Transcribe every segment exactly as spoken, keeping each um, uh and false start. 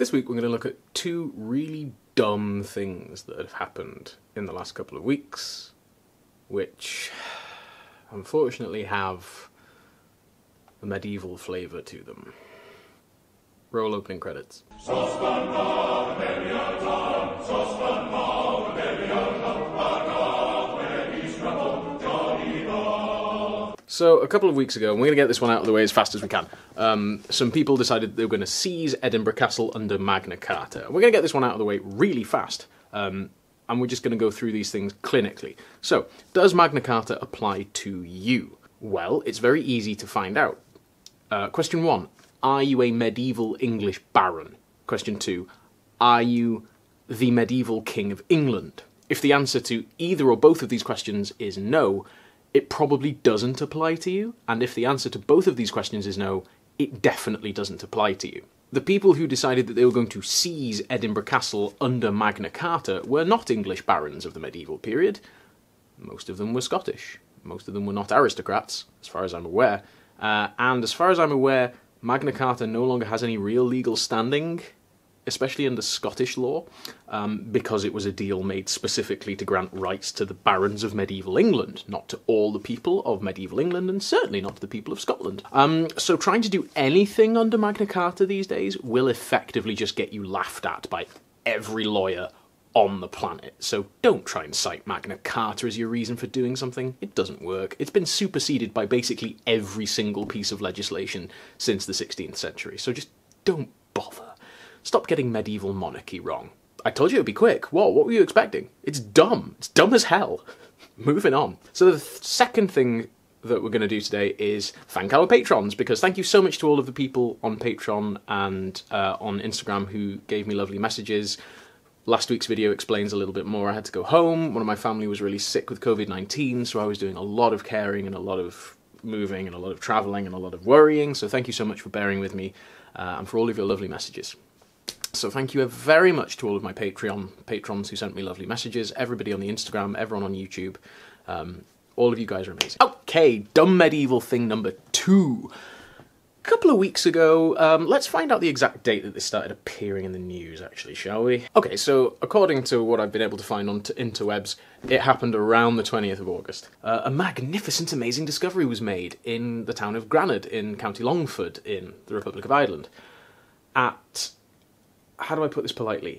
This week we're going to look at two really dumb things that have happened in the last couple of weeks, which unfortunately have a medieval flavour to them. Roll opening credits. So a couple of weeks ago, and we're going to get this one out of the way as fast as we can, um, some people decided they were going to seize Edinburgh Castle under Magna Carta. We're going to get this one out of the way really fast, um, and we're just going to go through these things clinically. So, does Magna Carta apply to you? Well, it's very easy to find out. Uh, question one, are you a medieval English baron? Question two, are you the medieval King of England? If the answer to either or both of these questions is no, it probably doesn't apply to you, and if the answer to both of these questions is no, it definitely doesn't apply to you. The people who decided that they were going to seize Edinburgh Castle under Magna Carta were not English barons of the medieval period. Most of them were Scottish. Most of them were not aristocrats, as far as I'm aware. Uh, and as far as I'm aware, Magna Carta no longer has any real legal standing, especially under Scottish law, um, because it was a deal made specifically to grant rights to the barons of medieval England, not to all the people of medieval England, and certainly not to the people of Scotland. Um, so trying to do anything under Magna Carta these days will effectively just get you laughed at by every lawyer on the planet. So don't try and cite Magna Carta as your reason for doing something. It doesn't work. It's been superseded by basically every single piece of legislation since the sixteenth century, so just don't bother. Stop getting medieval monarchy wrong. I told you it'd be quick. What? What were you expecting? It's dumb. It's dumb as hell. Moving on. So the th second thing that we're going to do today is thank our patrons, because thank you so much to all of the people on Patreon and uh, on Instagram who gave me lovely messages. Last week's video explains a little bit more. I had to go home. One of my family was really sick with COVID nineteen, so I was doing a lot of caring and a lot of moving and a lot of travelling and a lot of worrying. So thank you so much for bearing with me uh, and for all of your lovely messages. So thank you very much to all of my Patreon patrons who sent me lovely messages, everybody on the Instagram, everyone on YouTube. Um, all of you guys are amazing. Okay, dumb medieval thing number two. A couple of weeks ago, um, let's find out the exact date that this started appearing in the news, actually, shall we? Okay, so according to what I've been able to find on interwebs, it happened around the twentieth of August. Uh, a magnificent, amazing discovery was made in the town of Granard in County Longford in the Republic of Ireland at... how do I put this politely?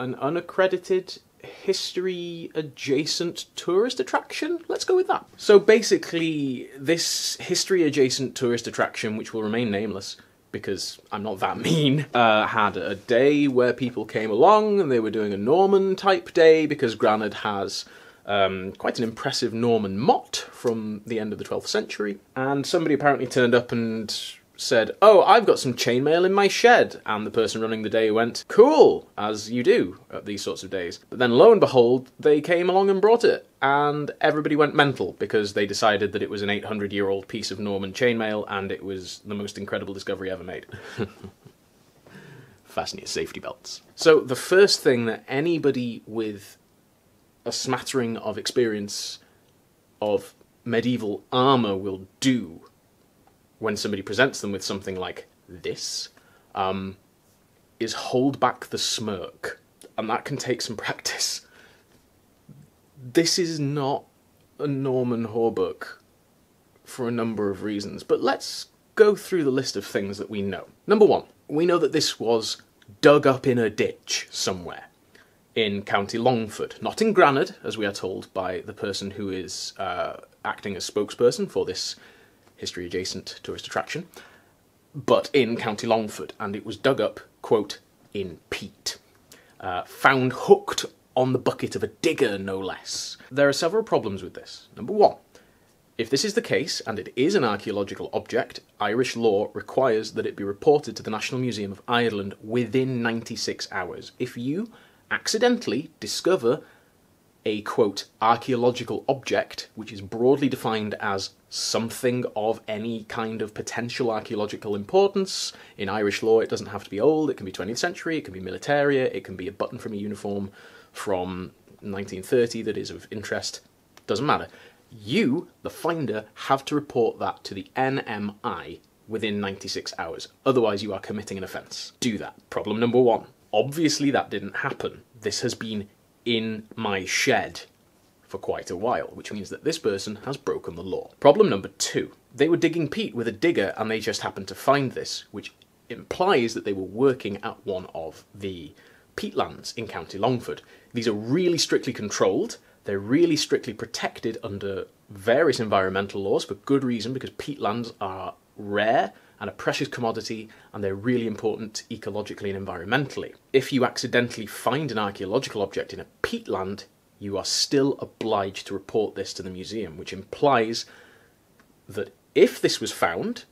An unaccredited, history-adjacent tourist attraction? Let's go with that. So basically, this history-adjacent tourist attraction, which will remain nameless, because I'm not that mean, uh, had a day where people came along and they were doing a Norman-type day, because Granard has um, quite an impressive Norman motte from the end of the twelfth century. And somebody apparently turned up and said, "Oh, I've got some chainmail in my shed," and the person running the day went, "Cool," as you do at these sorts of days. But then lo and behold, they came along and brought it, and everybody went mental because they decided that it was an eight hundred year old piece of Norman chainmail and it was the most incredible discovery ever made. Fasten your safety belts. So the first thing that anybody with a smattering of experience of medieval armour will do when somebody presents them with something like this, um, is hold back the smirk. And that can take some practice. This is not a Norman hauberk for a number of reasons, but let's go through the list of things that we know. Number one, we know that this was dug up in a ditch somewhere in County Longford, not in Granard, as we are told by the person who is uh, acting as spokesperson for this history-adjacent tourist attraction, but in County Longford, and it was dug up, quote, in peat. Uh, found hooked on the bucket of a digger, no less. There are several problems with this. Number one, if this is the case, and it is an archaeological object, Irish law requires that it be reported to the National Museum of Ireland within ninety-six hours. If you accidentally discover a, quote, archaeological object, which is broadly defined as something of any kind of potential archaeological importance. In Irish law, it doesn't have to be old, it can be twentieth century, it can be militaria, it can be a button from a uniform from nineteen thirty that is of interest, doesn't matter. You, the finder, have to report that to the N M I within ninety-six hours. Otherwise you are committing an offence. Do that. Problem number one. Obviously that didn't happen. This has been in my shed for quite a while, which means that this person has broken the law. Problem number two. They were digging peat with a digger and they just happened to find this, which implies that they were working at one of the peatlands in County Longford. These are really strictly controlled. They're really strictly protected under various environmental laws for good reason, because peatlands are rare and a precious commodity, and they're really important ecologically and environmentally. If you accidentally find an archaeological object in a peatland, you are still obliged to report this to the museum, which implies that if this was found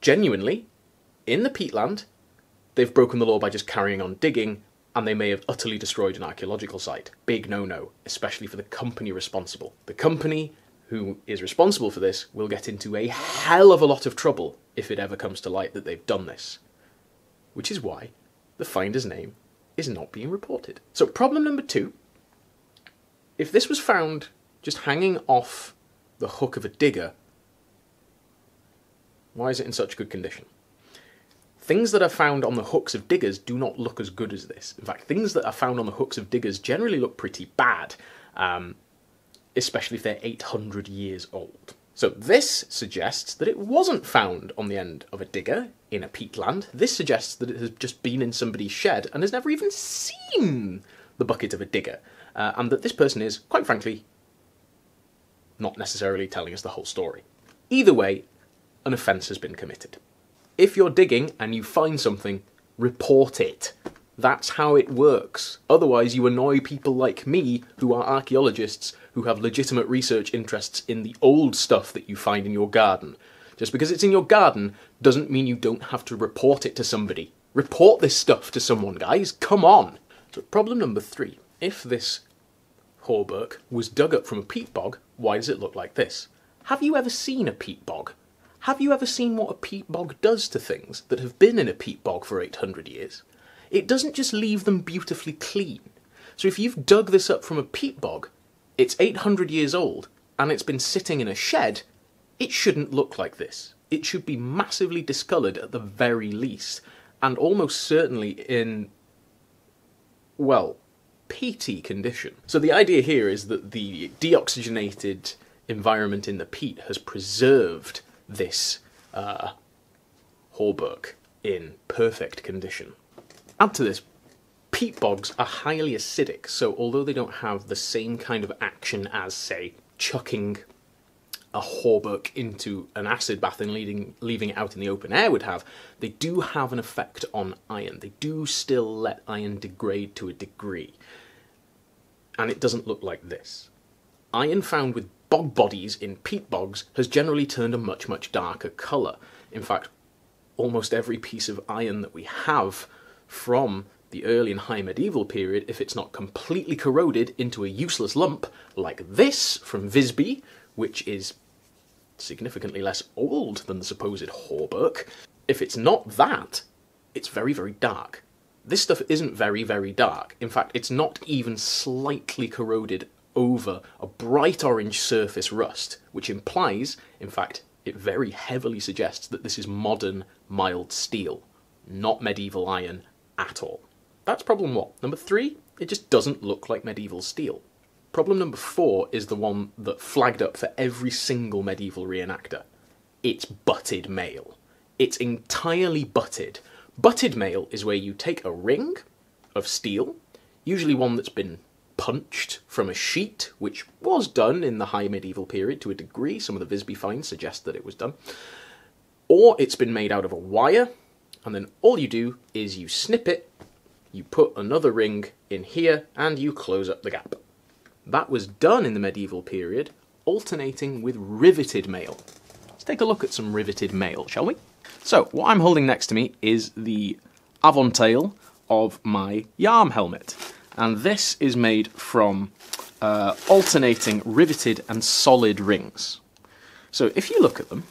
genuinely in the peatland, they've broken the law by just carrying on digging, and they may have utterly destroyed an archaeological site. Big no-no, especially for the company responsible. The company who is responsible for this will get into a hell of a lot of trouble if it ever comes to light that they've done this. Which is why the finder's name is not being reported. So problem number two, if this was found just hanging off the hook of a digger, why is it in such good condition? Things that are found on the hooks of diggers do not look as good as this. In fact, things that are found on the hooks of diggers generally look pretty bad, um, especially if they're eight hundred years old. So this suggests that it wasn't found on the end of a digger in a peatland. This suggests that it has just been in somebody's shed and has never even seen the bucket of a digger, uh, and that this person is, quite frankly, not necessarily telling us the whole story. Either way, an offence has been committed. If you're digging and you find something, report it. That's how it works. Otherwise you annoy people like me, who are archaeologists, who have legitimate research interests in the old stuff that you find in your garden. Just because it's in your garden doesn't mean you don't have to report it to somebody. Report this stuff to someone, guys. Come on. So problem number three. If this hauberk was dug up from a peat bog, why does it look like this? Have you ever seen a peat bog? Have you ever seen what a peat bog does to things that have been in a peat bog for eight hundred years? It doesn't just leave them beautifully clean. So if you've dug this up from a peat bog, it's eight hundred years old, and it's been sitting in a shed, it shouldn't look like this. It should be massively discoloured at the very least, and almost certainly in, well, peaty condition. So the idea here is that the deoxygenated environment in the peat has preserved this uh, hauberk in perfect condition. Add to this, peat bogs are highly acidic, so although they don't have the same kind of action as, say, chucking a hauberk into an acid bath and leading, leaving it out in the open air would have, they do have an effect on iron. They do still let iron degrade to a degree. And it doesn't look like this. Iron found with bog bodies in peat bogs has generally turned a much, much darker colour. In fact, almost every piece of iron that we have from the early and high medieval period, if it's not completely corroded into a useless lump, like this from Visby, which is significantly less old than the supposed hauberk, if it's not that, it's very, very dark. This stuff isn't very, very dark. In fact, it's not even slightly corroded over a bright orange surface rust, which implies, in fact, it very heavily suggests that this is modern mild steel, not medieval iron at all. That's problem one. Number three, it just doesn't look like medieval steel. Problem number four is the one that flagged up for every single medieval reenactor. It's butted mail. It's entirely butted. Butted mail is where you take a ring of steel, usually one that's been punched from a sheet, which was done in the high medieval period to a degree. Some of the Visby finds suggest that it was done. Or it's been made out of a wire, and then all you do is you snip it, you put another ring in here, and you close up the gap. That was done in the medieval period, alternating with riveted mail. Let's take a look at some riveted mail, shall we? So, what I'm holding next to me is the aventail of my yarm helmet. And this is made from uh, alternating riveted and solid rings. So if you look at them,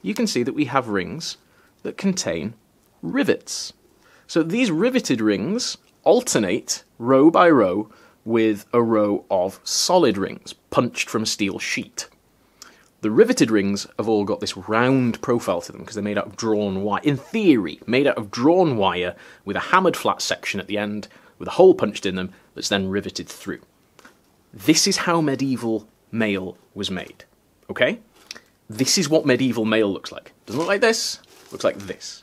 you can see that we have rings that contain rivets. So these riveted rings alternate row by row with a row of solid rings punched from a steel sheet. The riveted rings have all got this round profile to them because they're made out of drawn wire, in theory, made out of drawn wire with a hammered flat section at the end with a hole punched in them that's then riveted through. This is how medieval mail was made, okay? This is what medieval mail looks like. Doesn't look like this, looks like this.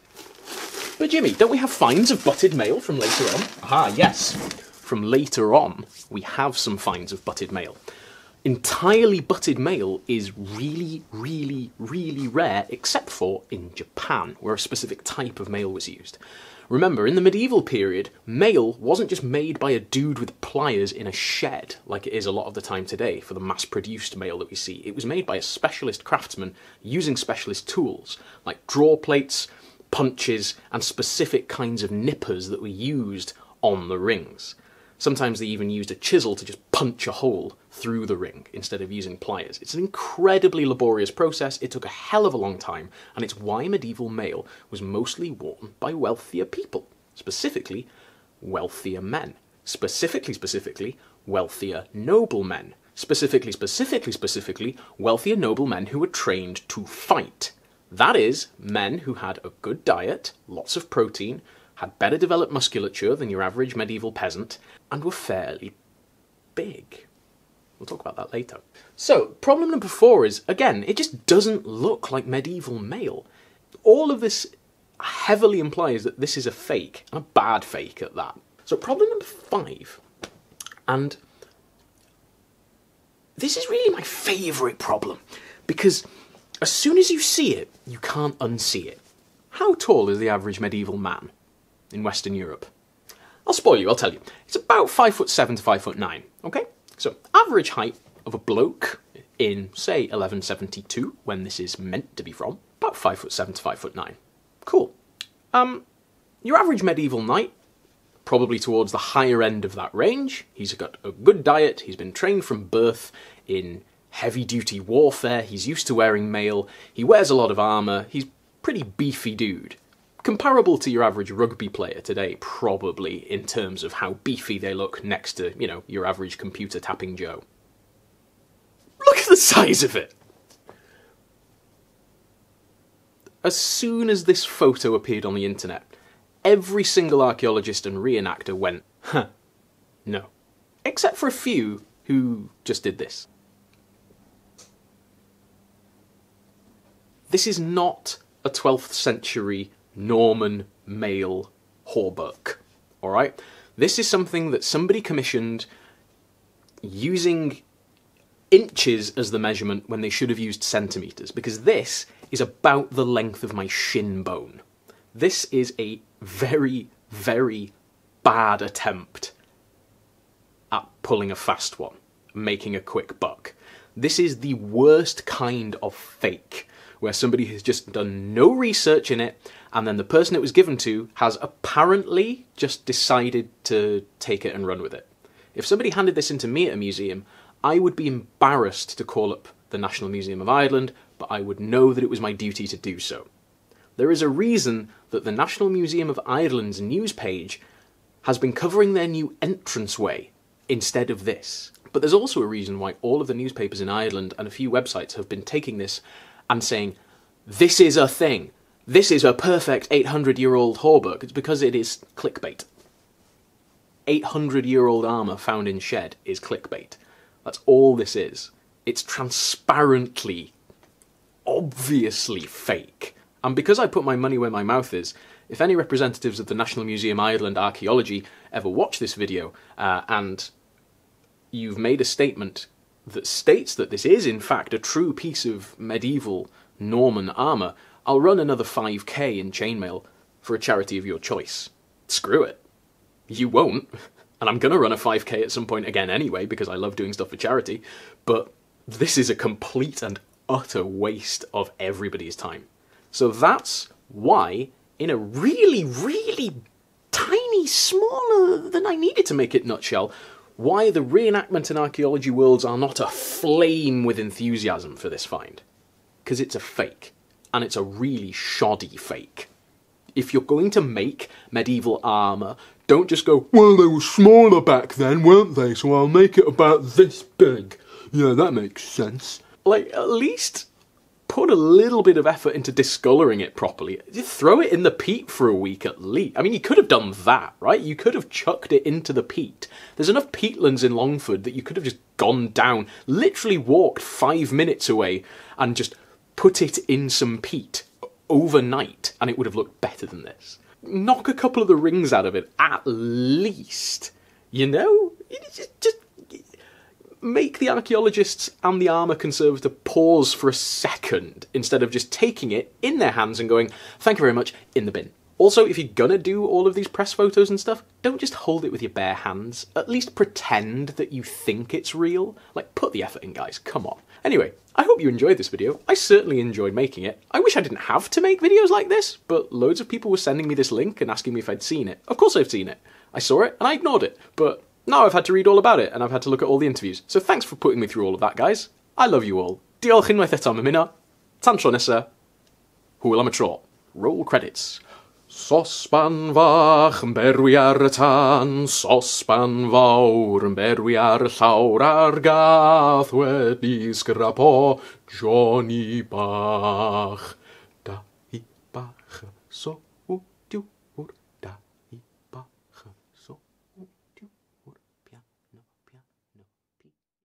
But Jimmy, don't we have finds of butted mail from later on? Aha, yes. From later on, we have some finds of butted mail. Entirely butted mail is really, really, really rare, except for in Japan, where a specific type of mail was used. Remember, in the medieval period, mail wasn't just made by a dude with pliers in a shed, like it is a lot of the time today for the mass-produced mail that we see. It was made by a specialist craftsman using specialist tools, like draw plates, punches, and specific kinds of nippers that were used on the rings. Sometimes they even used a chisel to just punch a hole through the ring instead of using pliers. It's an incredibly laborious process, it took a hell of a long time, and it's why medieval mail was mostly worn by wealthier people, specifically wealthier men, specifically, specifically, wealthier noblemen, specifically, specifically, specifically, wealthier noblemen who were trained to fight. That is, men who had a good diet, lots of protein, had better developed musculature than your average medieval peasant, and were fairly big. We'll talk about that later. So, problem number four is, again, it just doesn't look like medieval mail. All of this heavily implies that this is a fake, and a bad fake at that. So problem number five, and this is really my favourite problem, because as soon as you see it, you can't unsee it. How tall is the average medieval man in Western Europe? I'll spoil you, I'll tell you. It's about five foot seven to five foot nine, okay? So average height of a bloke in, say, eleven seventy-two, when this is meant to be from, about five foot seven to five foot nine. Cool. Um, your average medieval knight, probably towards the higher end of that range. He's got a good diet, he's been trained from birth in heavy duty warfare, he's used to wearing mail, he wears a lot of armour, he's pretty beefy dude. Comparable to your average rugby player today, probably, in terms of how beefy they look next to, you know, your average computer tapping Joe. Look at the size of it! As soon as this photo appeared on the internet, every single archaeologist and reenactor went, huh, no. Except for a few who just did this. This is not a twelfth century Norman male hauberk, all right? This is something that somebody commissioned using inches as the measurement when they should have used centimetres, because this is about the length of my shin bone. This is a very, very bad attempt at pulling a fast one, making a quick buck. This is the worst kind of fake, where somebody has just done no research in it, and then the person it was given to has apparently just decided to take it and run with it. If somebody handed this in to me at a museum, I would be embarrassed to call up the National Museum of Ireland, but I would know that it was my duty to do so. There is a reason that the National Museum of Ireland's news page has been covering their new entranceway instead of this. But there's also a reason why all of the newspapers in Ireland and a few websites have been taking this and saying, this is a thing. This is a perfect eight hundred year old hauberk. It's because it is clickbait. eight hundred year old armour found in shed is clickbait. That's all this is. It's transparently, obviously fake. And because I put my money where my mouth is, if any representatives of the National Museum of Ireland Archaeology ever watch this video uh, and you've made a statement that states that this is, in fact, a true piece of medieval Norman armour, I'll run another five K in chainmail for a charity of your choice. Screw it. You won't. And I'm going to run a five K at some point again anyway, because I love doing stuff for charity, but this is a complete and utter waste of everybody's time. So that's why, in a really, really tiny, smaller than I needed to make it nutshell, why the reenactment and archaeology worlds are not aflame with enthusiasm for this find. Because it's a fake, and it's a really shoddy fake. If you're going to make medieval armour, don't just go, well, they were smaller back then, weren't they, so I'll make it about this big. Yeah, that makes sense. like, at least put a little bit of effort into discolouring it properly. Just throw it in the peat for a week at least. I mean, you could have done that, right? You could have chucked it into the peat. There's enough peatlands in Longford that you could have just gone down, literally walked five minutes away and just put it in some peat overnight, and it would have looked better than this. Knock a couple of the rings out of it, at least. You know? Just, just make the archaeologists and the armour conservator pause for a second instead of just taking it in their hands and going, thank you very much, in the bin. Also, if you're gonna do all of these press photos and stuff, don't just hold it with your bare hands. At least pretend that you think it's real. Like, put the effort in, guys, come on. Anyway, I hope you enjoyed this video. I certainly enjoyed making it. I wish I didn't have to make videos like this, but loads of people were sending me this link and asking me if I'd seen it. Of course I've seen it. I saw it and I ignored it, but now I've had to read all about it and I've had to look at all the interviews. So thanks for putting me through all of that, guys. I love you all. Diolch unwaith eto am ymuno. Tan tro nesa. Hwyl am y tro. Roll credits. Sosban fach yn berwi ar y tân, sosban fawr yn berwi ar y llawr, ar gath wedi sgrapo Johnny bach, da hi bach y so.